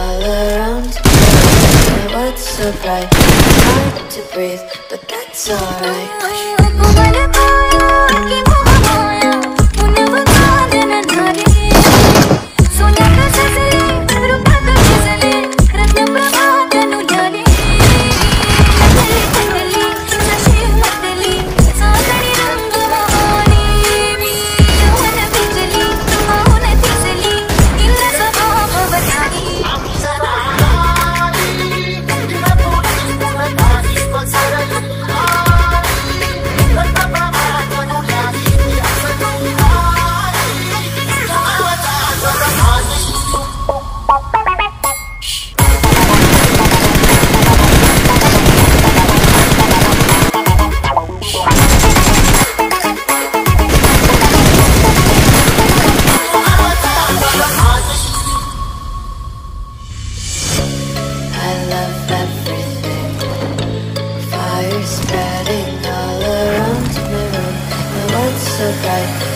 all around. My world's so bright, it's hard to breathe, but that's alright. Spreading all around my room, my world's so bright.